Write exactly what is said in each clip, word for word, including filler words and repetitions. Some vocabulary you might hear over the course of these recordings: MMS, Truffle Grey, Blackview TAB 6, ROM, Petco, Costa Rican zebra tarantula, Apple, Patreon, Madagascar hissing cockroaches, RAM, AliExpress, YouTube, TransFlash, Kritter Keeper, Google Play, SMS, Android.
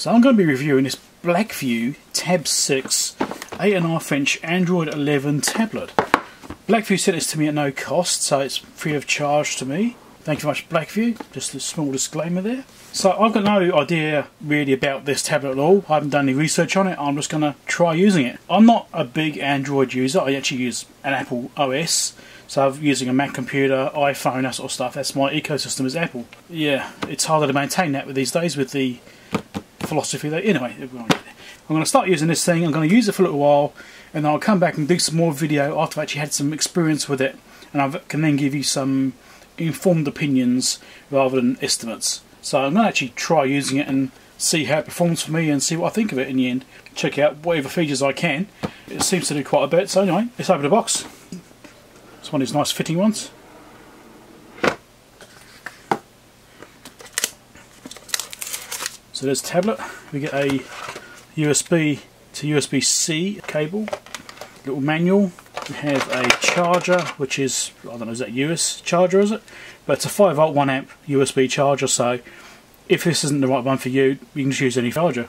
So I'm going to be reviewing this Blackview tab six eight and a half inch Android eleven tablet. Blackview sent this to me at no cost, so it's free of charge to me. Thank you very much, Blackview. Just a small disclaimer there. So I've got no idea really about this tablet at all. I haven't done any research on it. I'm just going to try using it. I'm not a big Android user. I actually use an Apple O S. So I'm using a Mac computer, iPhone, that sort of stuff. That's my ecosystem is Apple. Yeah, it's harder to maintain that with these days with the philosophy that anyway. I'm going to start using this thing. I'm going to use it for a little while, and I'll come back and do some more video after I've actually had some experience with it, and I can then give you some informed opinions rather than estimates. So I'm going to actually try using it and see how it performs for me and see what I think of it in the end. Check out whatever features I can. It seems to do quite a bit. So anyway, let's open the box. It's one of these nice fitting ones. So there's a tablet. We get a U S B to U S B C cable, little manual. We have a charger, which is, I don't know, is that U S charger, is it? But it's a five volt one amp U S B charger, so if this isn't the right one for you, you can just use any charger.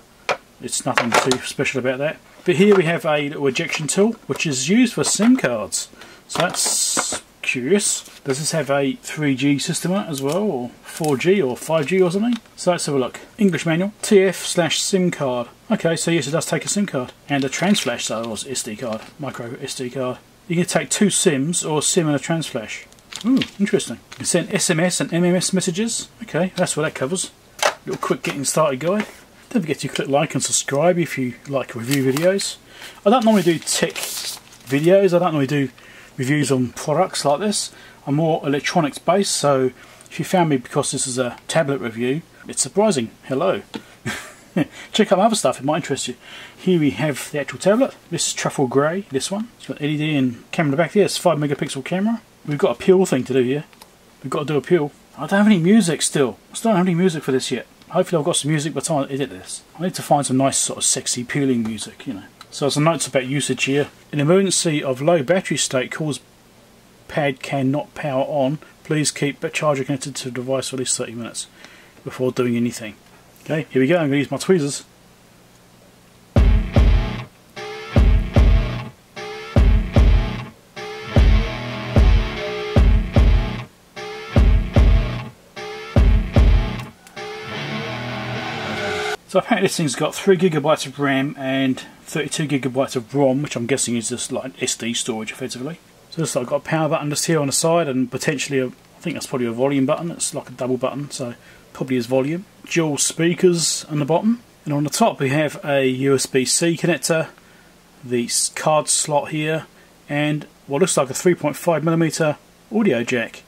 It's nothing too special about that. But here we have a little ejection tool, which is used for SIM cards. So that's curious. Does this have a three G system as well, or four G, or five G, or something? So let's have a look. English manual. T F slash SIM card. Okay, so yes, it does take a SIM card. And a TransFlash, so it was S D card, micro S D card. You can take two SIMs, or a SIM and a TransFlash. Ooh, interesting. You can send S M S and M M S messages. Okay, that's what that covers. Little quick getting started guide. Don't forget to click like and subscribe if you like review videos. I don't normally do tech videos. I don't normally do reviews on products like this. I'm more electronics based, so if you found me because this is a tablet review, it's surprising. Hello. Check out my other stuff, it might interest you. Here we have the actual tablet. This is Truffle Grey, this one. It's got L E D and camera in the back there. It's a five megapixel camera. We've got a peel thing to do here. We've got to do a peel. I don't have any music still. I still don't have any music for this yet. Hopefully I've got some music by the time I edit this. I need to find some nice sort of sexy peeling music, you know. So some notes about usage here. In emergency of low battery state, cause pad cannot power on. Please keep the charger connected to the device for at least thirty minutes before doing anything. Okay, here we go. I'm going to use my tweezers. So apparently this thing's got three gigabytes of RAM and thirty-two gigabytes of ROM, which I'm guessing is just like S D storage effectively. So this, I've got a power button just here on the side, and potentially a, I think that's probably a volume button. It's like a double button, so probably is volume. Dual speakers on the bottom, and on the top we have a U S B C connector, the card slot here, and what looks like a three point five millimeter audio jack.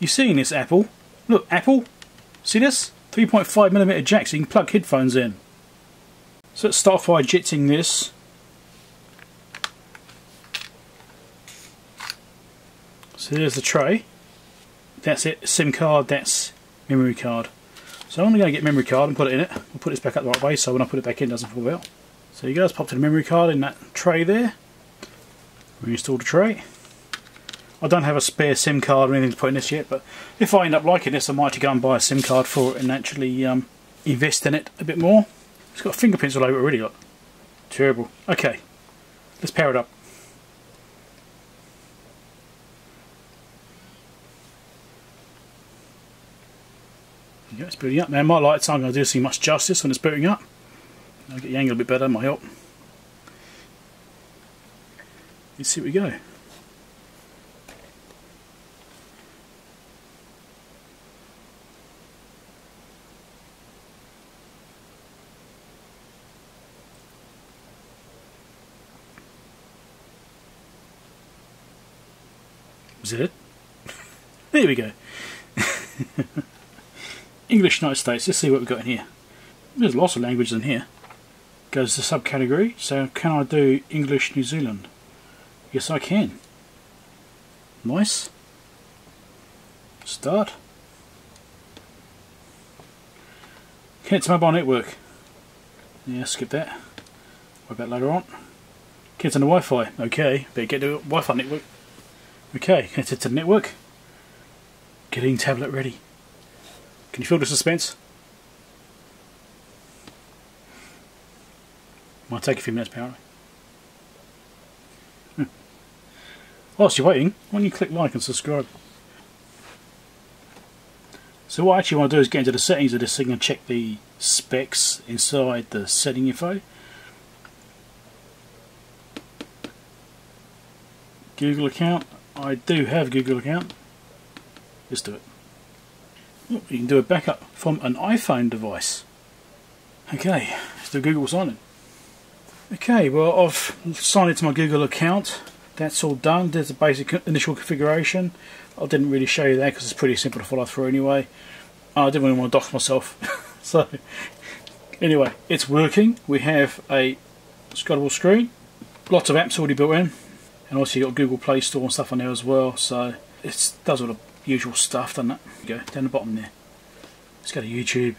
You seeing this, Apple? Look, Apple, see this? three point five millimeter jack, so you can plug headphones in. So let's start by jetting this. So there's the tray. That's it, SIM card, that's memory card. So I'm going to get memory card and put it in it. I'll put this back up the right way so when I put it back in it doesn't fall out. So you guys popped the memory card in that tray there. Reinstall the tray. I don't have a spare SIM card or anything to put in this yet, but if I end up liking this, I might have to go and buy a SIM card for it and actually um, invest in it a bit more. It's got fingerprints all over it already, look. Terrible. Okay, let's power it up. There you go, it's booting up. Now my lights aren't going to do so much justice when it's booting up. I'll get the angle a bit better, that might help. Let's see where we go. Was it? There we go. English United States, let's see what we've got in here. There's lots of languages in here. Goes to subcategory, so can I do English New Zealand? Yes I can. Nice. Start. Connect to mobile network. Yeah, skip that. What about later on? Connect to the Wi-Fi. Okay, better get to the Wi-Fi network. Okay, connected to the network. Getting tablet ready. Can you feel the suspense? Might take a few minutes, apparently. Hmm. Whilst you're waiting, why don't you click like and subscribe? So what I actually want to do is get into the settings of this thing and check the specs inside the setting info. Google account. I do have a Google account. Let's do it. Oh, you can do a backup from an iPhone device. Okay, let's do Google sign in. Okay, well I've signed into my Google account. That's all done. There's a basic initial configuration. I didn't really show you that because it's pretty simple to follow through anyway. I didn't really want to dox myself. So anyway, it's working. We have a scrollable screen. Lots of apps already built in. And also you've got Google Play Store and stuff on there as well. So it does all the usual stuff, doesn't it? Go down the bottom there. Let's go to YouTube.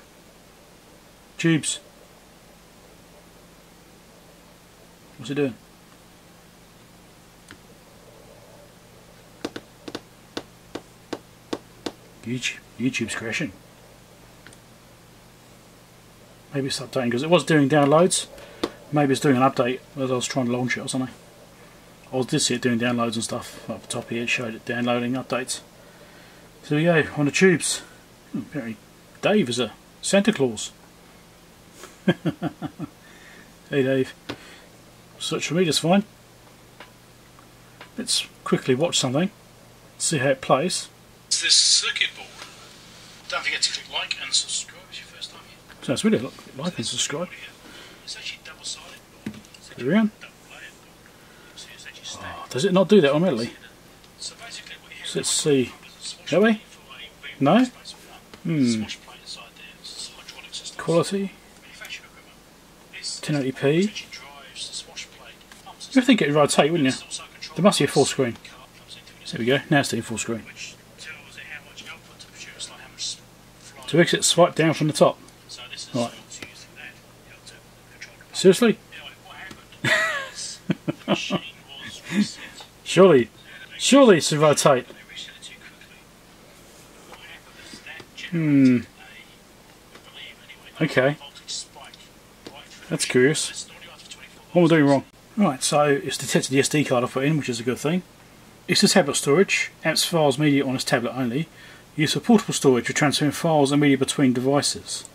Tubes. What's it doing? YouTube, YouTube's crashing. Maybe it's updating because it was doing downloads. Maybe it's doing an update as I was trying to launch it or something. I did see it doing downloads and stuff. Up the top here it showed it downloading updates. So yeah, on the tubes. Hmm, apparently Dave is a Santa Claus. Hey Dave. Search for me just fine. Let's quickly watch something. See how it plays. It's this circuit board. Don't forget to click like and subscribe if it's your first time here. So it's really like, like and subscribe. It's actually double sided. Go around. Oh, does it not do that automatically? So let's see. That way? No? Hmm. Quality. ten eighty p. You'd think it'd rotate, wouldn't you? There must be a full screen. There we go. Now it's doing full screen. To exit, swipe down from the top. Right. Seriously? Surely, surely it's to rotate. Hmm. Okay. That's curious. What am I doing wrong? Right, so it's detected the S D card I put in, which is a good thing. It's just tablet storage, apps, files, media on its tablet only. Use for portable storage for transferring files and media between devices.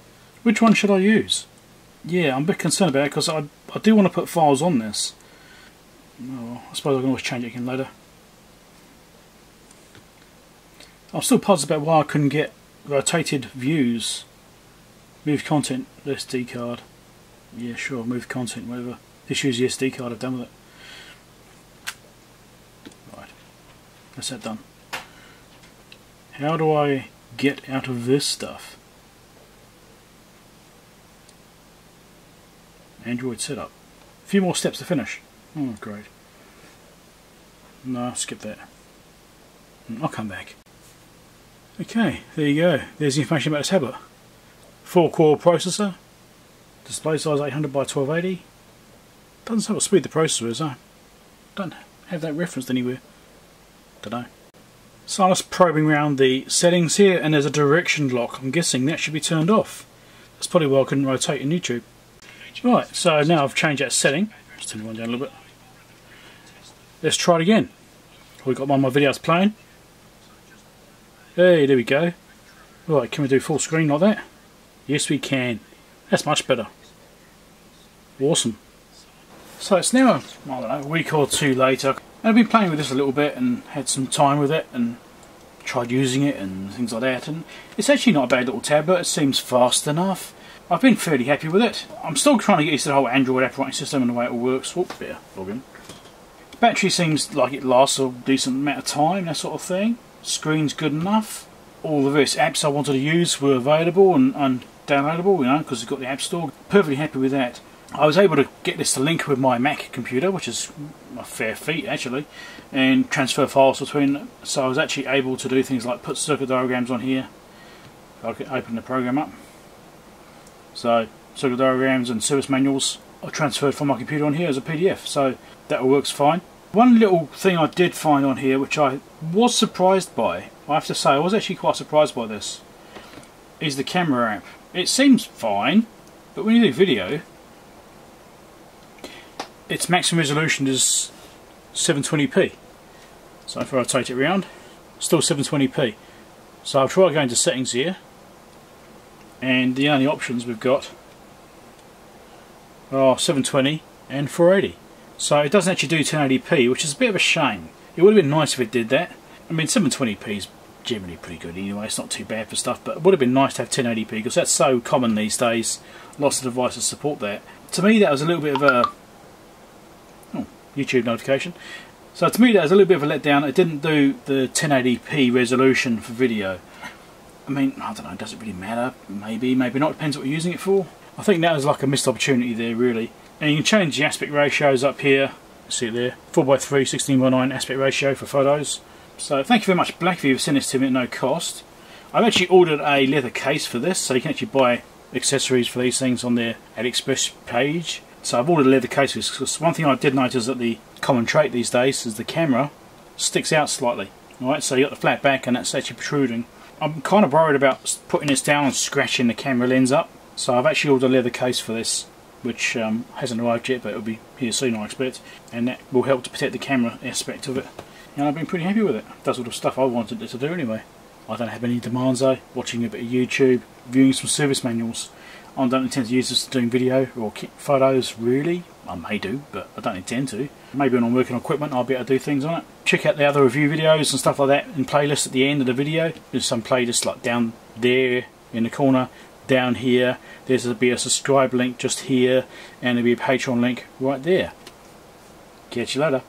Which one should I use? Yeah, I'm a bit concerned about it because I, I do want to put files on this. Oh, I suppose I can always change it again later. I'm still puzzled about why I couldn't get rotated views. Move content, S D card. Yeah, sure, move content, whatever. Just use the S D card, I've done with it. Right, that's that done. How do I get out of this stuff? Android setup. A few more steps to finish. Oh, great. No, skip that. I'll come back. Okay, there you go. There's the information about the tablet. four core processor. Display size eight hundred by twelve eighty. Doesn't say what speed the processor is, I don't have that referenced anywhere. Dunno. So I'm just probing around the settings here and there's a direction lock. I'm guessing that should be turned off. That's probably why I couldn't rotate in YouTube. Right, so now I've changed that setting. Let's turn one down a little bit. Let's try it again. We've got one of my videos playing. Hey, there we go. Right, can we do full screen like that? Yes we can. That's much better. Awesome. So it's now, I don't know, a week or two later, and I've been playing with this a little bit and had some time with it and tried using it and things like that, and it's actually not a bad little tablet. It seems fast enough. I've been fairly happy with it. I'm still trying to get used to the whole Android operating system and the way it all works. Whoop, there, login. Battery seems like it lasts a decent amount of time, that sort of thing. Screen's good enough. All the various apps I wanted to use were available and, and downloadable, you know, because it's got the App Store. Perfectly happy with that. I was able to get this to link with my Mac computer, which is a fair feat actually, and transfer files between them. So I was actually able to do things like put circuit diagrams on here. I could open the program up. So circuit diagrams and service manuals are transferred from my computer on here as a P D F, so that all works fine. One little thing I did find on here, which I was surprised by, I have to say I was actually quite surprised by this, is the camera app. It seems fine, but when you do video, its maximum resolution is seven twenty p. So if I rotate it around, still seven twenty p. So I'll try going to settings here, and the only options we've got are seven twenty and four eighty. So it doesn't actually do ten eighty p, which is a bit of a shame. It would have been nice if it did that. I mean, seven twenty p is generally pretty good anyway, it's not too bad for stuff, but it would have been nice to have ten eighty p because that's so common these days. Lots of devices support that. To me that was a little bit of a... oh, YouTube notification. So to me that was a little bit of a letdown. It didn't do the ten eighty p resolution for video. I mean, I don't know, does it really matter? Maybe, maybe not, depends what you're using it for. I think that was like a missed opportunity there really. And you can change the aspect ratios up here. See it there, four by three, sixteen by nine aspect ratio for photos. So thank you very much Blackview for sending this to me at no cost. I've actually ordered a leather case for this, so you can actually buy accessories for these things on their AliExpress page. So I've ordered a leather case because one thing I did notice that the common trait these days is the camera sticks out slightly. Alright, so you got the flat back and that's actually protruding. I'm kind of worried about putting this down and scratching the camera lens up, so I've actually ordered a leather case for this, which um, hasn't arrived yet, but it'll be here soon I expect, and that will help to protect the camera aspect of it. And I've been pretty happy with it. It does all the stuff I wanted it to do anyway. I don't have any demands though. Watching a bit of YouTube, viewing some service manuals. I don't intend to use this to doing video or photos really. I may do, but I don't intend to. Maybe when I'm working on equipment I'll be able to do things on it. Check out the other review videos and stuff like that in playlists at the end of the video. There's some playlists like down there in the corner, down here. There's going to be a subscribe link just here, and there'll be a Patreon link right there. Catch you later.